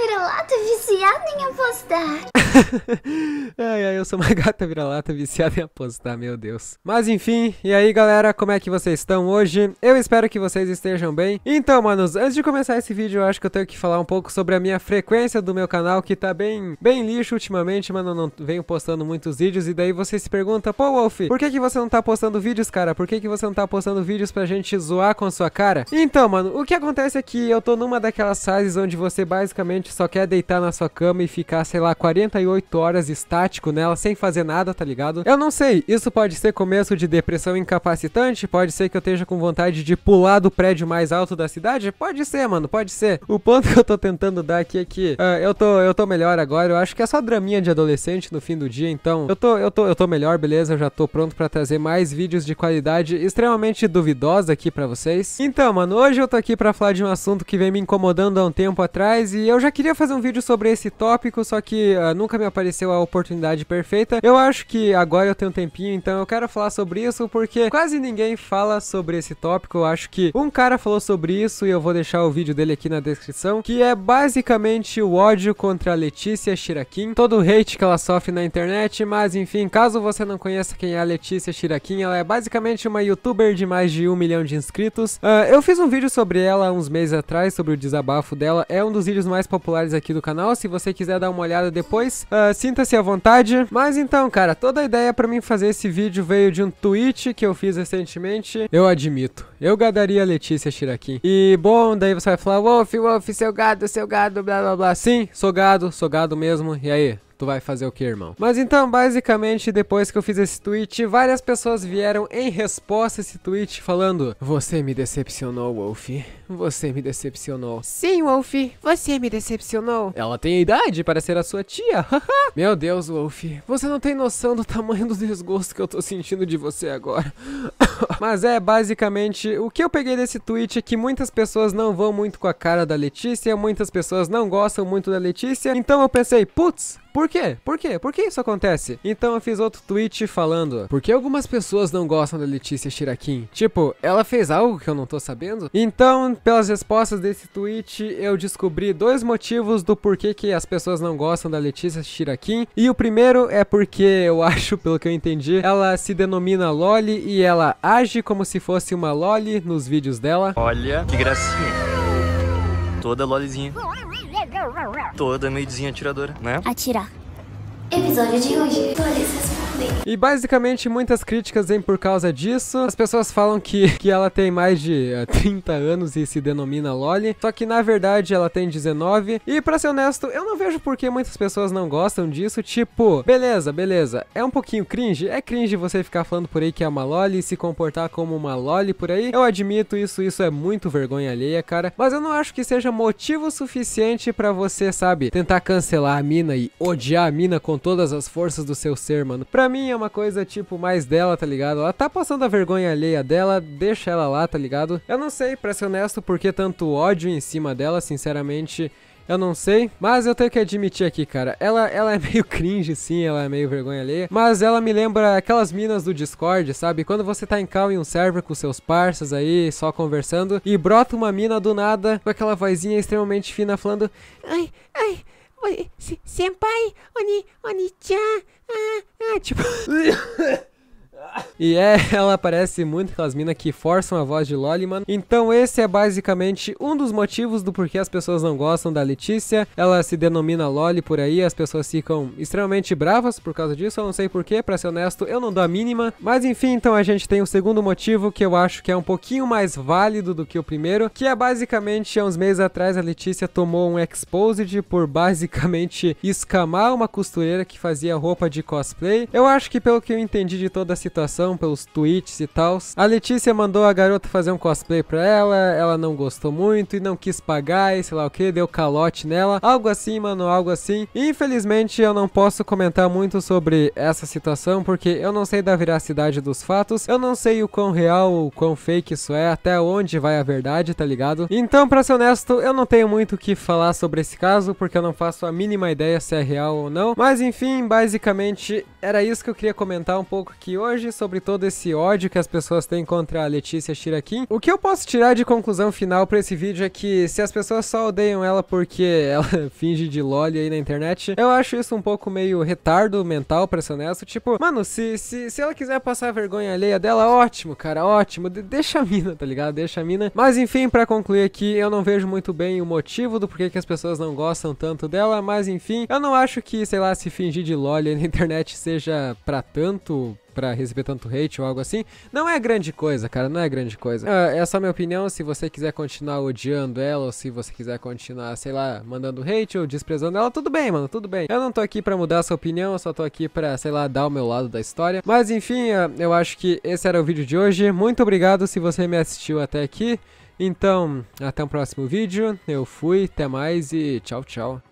vira-lata viciada em apostar. Ai, eu sou uma gata vira-lata viciada em apostar, meu Deus. Mas enfim, e aí galera, como é que vocês estão hoje? Eu espero que vocês estejam bem. Então, manos, antes de começar esse vídeo, eu acho que eu tenho que falar um pouco sobre a minha frequência do meu canal, que tá bem lixo ultimamente, mano, eu não venho postando muitos vídeos. E daí você se pergunta, pô, Wolf, por que você não tá postando vídeos, cara? Por que você não tá postando vídeos pra gente zoar com a sua cara? Então, mano, o que acontece é que eu tô numa daquelas fases onde você basicamente só quer deitar na sua cama e ficar, sei lá, 48 horas estático nela, sem fazer nada, tá ligado? Eu não sei, isso pode ser começo de depressão incapacitante, pode ser que eu esteja com vontade de pular do prédio mais alto da cidade, pode ser, mano, pode ser. O ponto que eu tô tentando dar aqui é que eu tô melhor agora, eu acho que é só draminha de adolescente no fim do dia, então eu tô melhor, beleza? Eu já tô pronto pra trazer mais vídeos de qualidade extremamente duvidosa aqui pra vocês. Então, mano, hoje eu tô aqui pra falar de um assunto que vem me incomodando há um tempo atrás e eu já queria fazer um vídeo sobre esse tópico, só que nunca me apareceu a oportunidade perfeita. Eu acho que agora eu tenho um tempinho, então eu quero falar sobre isso porque quase ninguém fala sobre esse tópico. Eu acho que um cara falou sobre isso e eu vou deixar o vídeo dele aqui na descrição, que é basicamente o ódio contra a Letícia Shirakiin, todo o hate que ela sofre na internet. Mas enfim, caso você não conheça quem é a Letícia Shirakiin, ela é basicamente uma youtuber de mais de 1 milhão de inscritos. Eu fiz um vídeo sobre ela há uns meses atrás, sobre o desabafo dela, é um dos vídeos mais populares aqui do canal, se você quiser dar uma olhada depois, sinta-se à vontade. Mas então, cara, toda a ideia pra mim fazer esse vídeo veio de um tweet que eu fiz recentemente, eu admito, eu gadaria a Letícia Shirakiin. E bom, daí você vai falar, Wolf, Wolf, seu gado, blá blá blá. Sim, sou gado mesmo, e aí? Tu vai fazer o que, irmão? Mas então, basicamente, depois que eu fiz esse tweet, várias pessoas vieram em resposta a esse tweet falando: você me decepcionou, Wolf. Você me decepcionou. Sim, Wolf, você me decepcionou. Ela tem idade para ser a sua tia. Meu Deus, Wolf, você não tem noção do tamanho do desgosto que eu tô sentindo de você agora. Mas é, basicamente, o que eu peguei desse tweet é que muitas pessoas não vão muito com a cara da Letícia, muitas pessoas não gostam muito da Letícia. Então eu pensei, putz, por quê? Por quê? Por que isso acontece? Então eu fiz outro tweet falando, por que algumas pessoas não gostam da Letícia Shirakiin? Tipo, ela fez algo que eu não tô sabendo? Então, pelas respostas desse tweet, eu descobri dois motivos do porquê que as pessoas não gostam da Letícia Shirakiin. E o primeiro é porque, eu acho, pelo que eu entendi, ela se denomina Loli e ela age como se fosse uma Loli nos vídeos dela. Olha, que gracinha. Toda Lolizinha. Toda meidinha atiradora, né? Atirar. Episódio de hoje, Loli. E basicamente muitas críticas vêm por causa disso. As pessoas falam que ela tem mais de 30 anos e se denomina Loli, só que na verdade ela tem 19. E pra ser honesto, eu não vejo por que muitas pessoas não gostam disso. Tipo, beleza, beleza, é um pouquinho cringe, é cringe você ficar falando por aí que é uma Loli e se comportar como uma Loli por aí. Eu admito isso, isso é muito vergonha alheia, cara. Mas eu não acho que seja motivo suficiente pra você, sabe, tentar cancelar a mina e odiar a mina com todas as forças do seu ser, mano. Pra mim é uma coisa, tipo, mais dela, tá ligado? Ela tá passando a vergonha alheia dela, deixa ela lá, tá ligado? Eu não sei, pra ser honesto, por que tanto ódio em cima dela, sinceramente, eu não sei. Mas eu tenho que admitir aqui, cara, ela é meio cringe, sim, ela é meio vergonha alheia, mas ela me lembra aquelas minas do Discord, sabe? Quando você tá em call em um server com seus parças aí, só conversando, e brota uma mina do nada, com aquela vozinha extremamente fina, falando, ai, ai, senpai, oni-chan, tipo... E ela parece muito aquelas minas que forçam a voz de Loli, mano. Então esse é basicamente um dos motivos do porquê as pessoas não gostam da Letícia. Ela se denomina Loli por aí, as pessoas ficam extremamente bravas por causa disso. Eu não sei porquê, pra ser honesto, eu não dou a mínima. Mas enfim, então a gente tem o segundo motivo, que eu acho que é um pouquinho mais válido do que o primeiro, que é basicamente, há uns meses atrás, a Letícia tomou um exposed por basicamente escamar uma costureira que fazia roupa de cosplay. Eu acho que, pelo que eu entendi de toda a situação, pelos tweets e tal, a Letícia mandou a garota fazer um cosplay pra ela, ela não gostou muito e não quis pagar e sei lá o que, deu calote nela, algo assim, mano, algo assim. Infelizmente eu não posso comentar muito sobre essa situação, porque eu não sei da veracidade dos fatos, eu não sei o quão real ou quão fake isso é, até onde vai a verdade, tá ligado? Então, pra ser honesto, eu não tenho muito o que falar sobre esse caso, porque eu não faço a mínima ideia se é real ou não. Mas enfim, basicamente era isso que eu queria comentar um pouco aqui hoje. hoje, sobre todo esse ódio que as pessoas têm contra a Letícia Shirakiin. O que eu posso tirar de conclusão final pra esse vídeo é que se as pessoas só odeiam ela porque ela finge de loli aí na internet, eu acho isso um pouco meio retardo mental, pra ser honesto. Tipo, mano, se ela quiser passar a vergonha alheia dela, ótimo, cara, ótimo. Deixa a mina, tá ligado? Deixa a mina. Mas enfim, pra concluir aqui, eu não vejo muito bem o motivo do porquê que as pessoas não gostam tanto dela, mas enfim, eu não acho que, sei lá, se fingir de loli na internet seja pra tanto, pra receber tanto hate ou algo assim. Não é grande coisa, cara, não é grande coisa. Essa é a minha opinião. Se você quiser continuar odiando ela, ou se você quiser continuar, sei lá, mandando hate ou desprezando ela, tudo bem, mano, tudo bem. Eu não tô aqui pra mudar a sua opinião, eu só tô aqui pra, sei lá, dar o meu lado da história. Mas enfim, eu acho que esse era o vídeo de hoje. Muito obrigado se você me assistiu até aqui. Então, até o próximo vídeo. Eu fui, até mais e tchau, tchau.